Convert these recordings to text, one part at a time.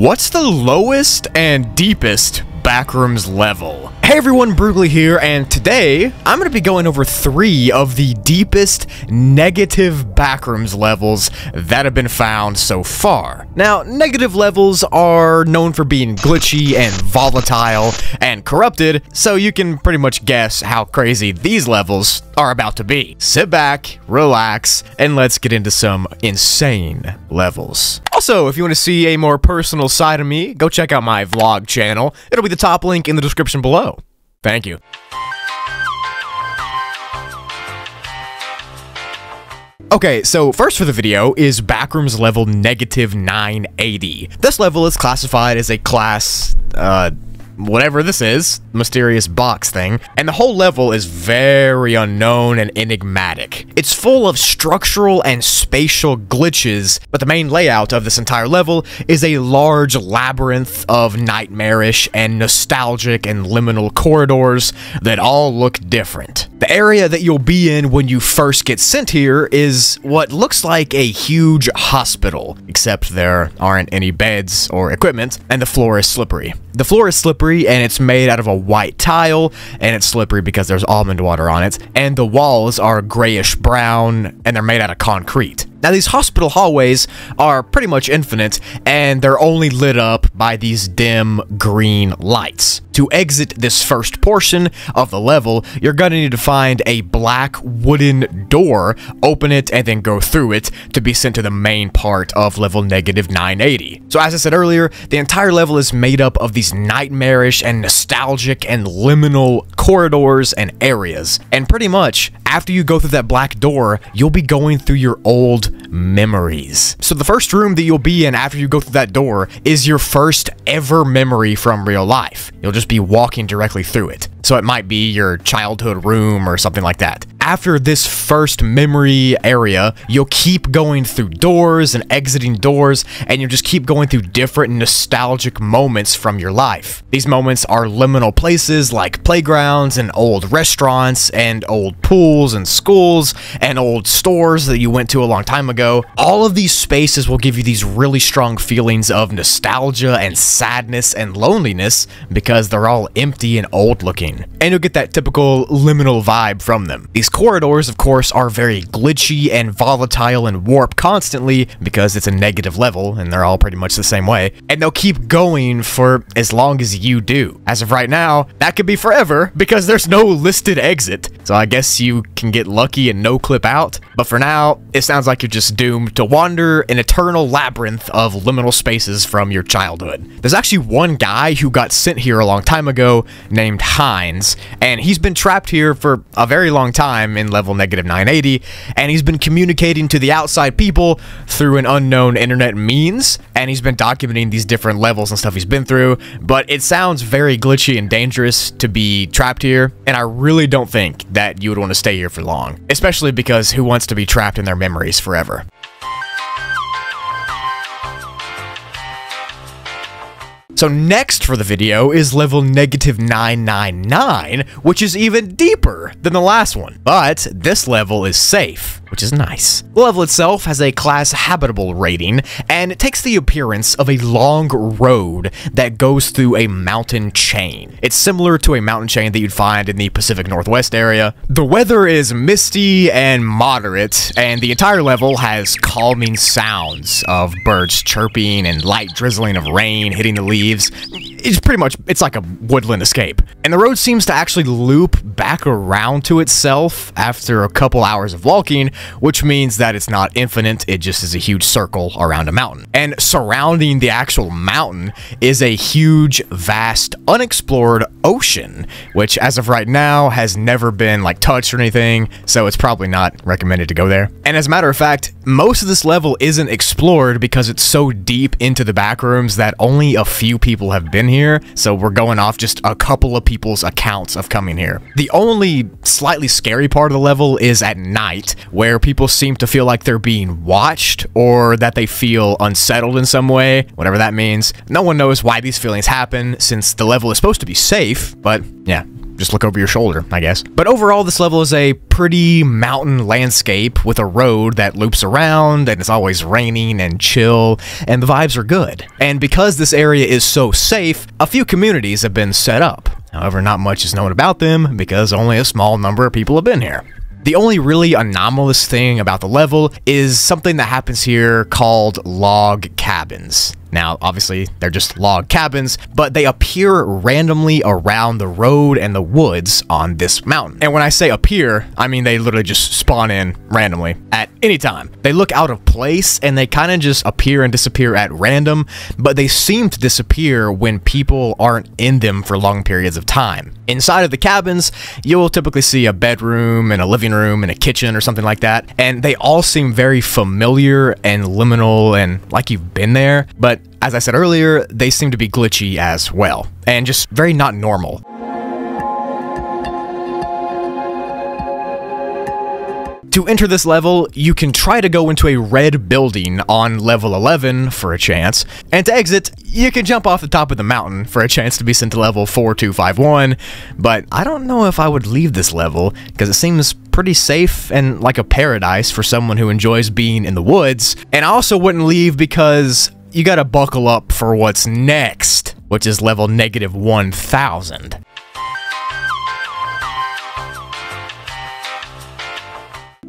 What's the lowest and deepest Backrooms level? Hey everyone, Broogli here, and today I'm going to be going over 3 of the deepest negative Backrooms levels that have been found so far. Now, negative levels are known for being glitchy and volatile and corrupted, so you can pretty much guess how crazy these levels are about to be. Sit back, relax, and let's get into some insane levels. Also, if you want to see a more personal side of me, go check out my vlog channel. It'll be the top link in the description below. Thank you. Okay, so first for the video is Backrooms level negative 980. This level is classified as a class, whatever this is, mysterious box thing, and the whole level is very unknown and enigmatic. It's full of structural and spatial glitches, but the main layout of this entire level is a large labyrinth of nightmarish and nostalgic and liminal corridors that all look different. The area that you'll be in when you first get sent here is what looks like a huge hospital, except there aren't any beds or equipment, and the floor is slippery. The floor is slippery, and it's made out of a white tile, and it's slippery because there's almond water on it, and the walls are grayish brown, and they're made out of concrete. Now, these hospital hallways are pretty much infinite, and they're only lit up by these dim green lights. To exit this first portion of the level, you're gonna need to find a black wooden door, open it, and then go through it to be sent to the main part of level negative 980. So as I said earlier, the entire level is made up of these nightmarish and nostalgic and liminal corridors and areas. And pretty much, after you go through that black door, you'll be going through your old memories. So the first room that you'll be in after you go through that door is your first ever memory from real life. You'll just be walking directly through it. So it might be your childhood room or something like that. After this first memory area, you'll keep going through doors and exiting doors, and you'll just keep going through different nostalgic moments from your life. These moments are liminal places like playgrounds and old restaurants and old pools and schools and old stores that you went to a long time ago. All of these spaces will give you these really strong feelings of nostalgia and sadness and loneliness because they're all empty and old looking. And you'll get that typical liminal vibe from them. These corridors, of course, are very glitchy and volatile and warp constantly because it's a negative level and they're all pretty much the same way, and they'll keep going for as long as you do. As of right now, that could be forever because there's no listed exit, so I guess you can get lucky and no clip out, but for now, it sounds like you're just doomed to wander an eternal labyrinth of liminal spaces from your childhood. There's actually one guy who got sent here a long time ago named Hines, and he's been trapped here for a very long time in level negative 980, and he's been communicating to the outside people through an unknown internet means, and he's been documenting these different levels and stuff he's been through, but it sounds very glitchy and dangerous to be trapped here, and I really don't think that you would want to stay here for long, especially because who wants to be trapped in their memories forever? So next for the video is level negative 999, which is even deeper than the last one, but this level is safe, which is nice. The level itself has a class habitable rating, and it takes the appearance of a long road that goes through a mountain chain. It's similar to a mountain chain that you'd find in the Pacific Northwest area. The weather is misty and moderate, and the entire level has calming sounds of birds chirping and light drizzling of rain hitting the leaves. It's like a woodland escape. And the road seems to actually loop back around to itself after a couple hours of walking, which means that it's not infinite, it just is a huge circle around a mountain. And surrounding the actual mountain is a huge, vast, unexplored ocean, which as of right now has never been like touched or anything, so it's probably not recommended to go there. And as a matter of fact, most of this level isn't explored because it's so deep into the Backrooms that only a few people have been here, so we're going off just a couple of people's accounts of coming here. The only slightly scary part of the level is at night, where people seem to feel like they're being watched or that they feel unsettled in some way, whatever that means. No one knows why these feelings happen since the level is supposed to be safe, but yeah. just look over your shoulder, I guess. But overall, this level is a pretty mountain landscape with a road that loops around, and it's always raining and chill, and the vibes are good. And because this area is so safe, a few communities have been set up. However, not much is known about them because only a small number of people have been here. The only really anomalous thing about the level is something that happens here called log cabins. Now, obviously, they're just log cabins, but they appear randomly around the road and the woods on this mountain. And when I say appear, I mean they literally just spawn in randomly at any time. They look out of place, and they kind of just appear and disappear at random, but they seem to disappear when people aren't in them for long periods of time. Inside of the cabins, you'll typically see a bedroom and a living room and a kitchen or something like that, and they all seem very familiar and liminal and like you've been there, but as I said earlier, they seem to be glitchy as well, and just very not normal. To enter this level, you can try to go into a red building on level 11 for a chance, and to exit, you can jump off the top of the mountain for a chance to be sent to level 4251, but I don't know if I would leave this level, because it seems pretty safe and like a paradise for someone who enjoys being in the woods, and I also wouldn't leave because you gotta buckle up for what's next, which is level -1000.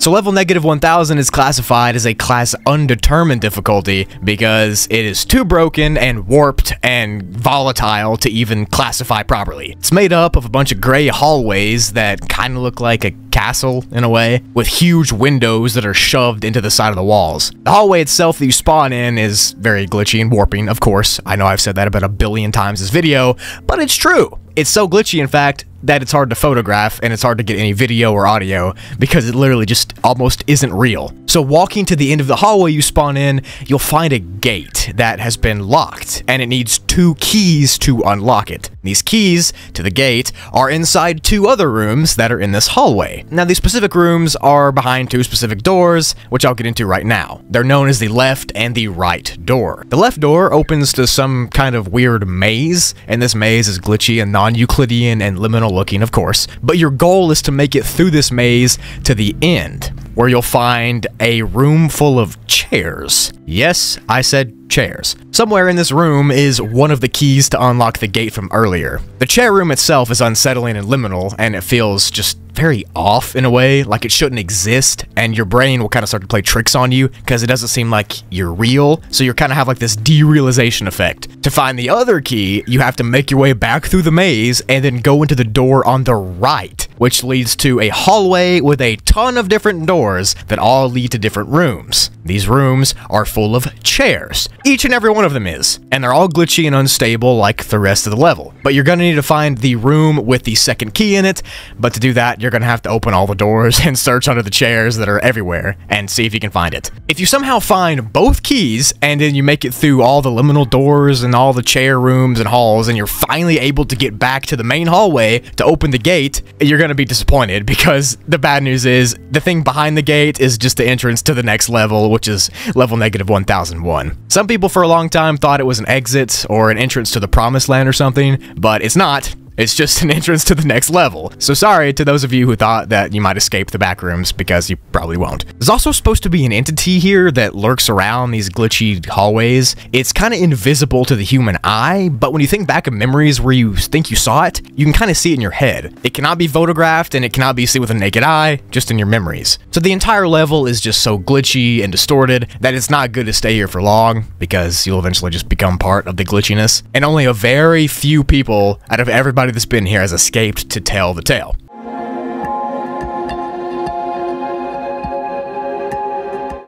So level -1000 is classified as a class undetermined difficulty because it is too broken and warped and volatile to even classify properly. It's made up of a bunch of gray hallways that kind of look like a castle in a way, with huge windows that are shoved into the side of the walls. The hallway itself that you spawn in is very glitchy and warping, of course. I know I've said that about 1 billion times this video, but it's true. It's so glitchy, in fact, that it's hard to photograph and it's hard to get any video or audio because it literally just almost isn't real. So walking to the end of the hallway you spawn in, you'll find a gate that has been locked and it needs 2 keys to unlock it. These keys to the gate are inside 2 other rooms that are in this hallway. Now these specific rooms are behind 2 specific doors, which I'll get into right now. They're known as the left and the right door. The left door opens to some kind of weird maze, and this maze is glitchy and non-Euclidean and liminal looking, of course, but your goal is to make it through this maze to the end, where you'll find a room full of chairs. Yes, I said chairs. Somewhere in this room is one of the keys to unlock the gate from earlier. The chair room itself is unsettling and liminal, and it feels just very off in a way, like it shouldn't exist, and your brain will kind of start to play tricks on you because it doesn't seem like you're real, so you kind of have like this derealization effect. To find the other key, you have to make your way back through the maze and then go into the door on the right, which leads to a hallway with a ton of different doors that all lead to different rooms. These rooms are full of chairs. Each and every one of them is, and they're all glitchy and unstable like the rest of the level. But you're gonna need to find the room with the 2nd key in it, but to do that, you're gonna have to open all the doors and search under the chairs that are everywhere and see if you can find it. If you somehow find both keys and then you make it through all the liminal doors and all the chair rooms and halls and you're finally able to get back to the main hallway to open the gate, you're gonna be disappointed because the bad news is the thing behind the gate is just the entrance to the next level, which is level -1001. Some people for a long time thought it was an exit or an entrance to the promised land or something, but it's not. It's just an entrance to the next level. So sorry to those of you who thought that you might escape the back rooms, because you probably won't. There's also supposed to be an entity here that lurks around these glitchy hallways. It's kind of invisible to the human eye, but when you think back of memories where you think you saw it, you can kind of see it in your head. It cannot be photographed and it cannot be seen with a naked eye, just in your memories. So the entire level is just so glitchy and distorted that it's not good to stay here for long, because you'll eventually just become part of the glitchiness. And only a very few people out of everybody that's been here has escaped to tell the tale.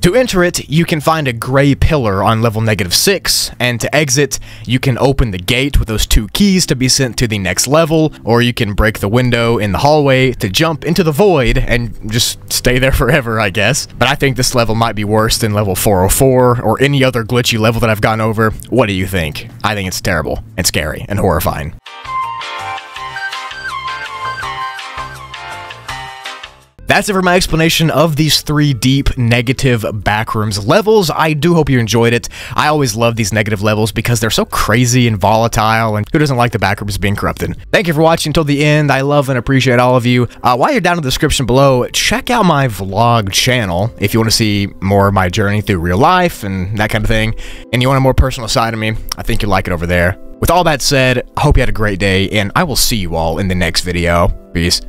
To enter it, you can find a gray pillar on level -6, and to exit, you can open the gate with those 2 keys to be sent to the next level, or you can break the window in the hallway to jump into the void and just stay there forever, I guess. But I think this level might be worse than level 404 or any other glitchy level that I've gone over. What do you think? I think it's terrible and scary and horrifying. that's it for my explanation of these three deep negative Backrooms levels. I do hope you enjoyed it. I always love these negative levels because they're so crazy and volatile, and who doesn't like the Backrooms being corrupted? Thank you for watching until the end. I love and appreciate all of you. While you're down in the description below, check out my vlog channel if you want to see more of my journey through real life and that kind of thing, and you want a more personal side of me. I think you'll like it over there. With all that said, I hope you had a great day, and I will see you all in the next video. Peace.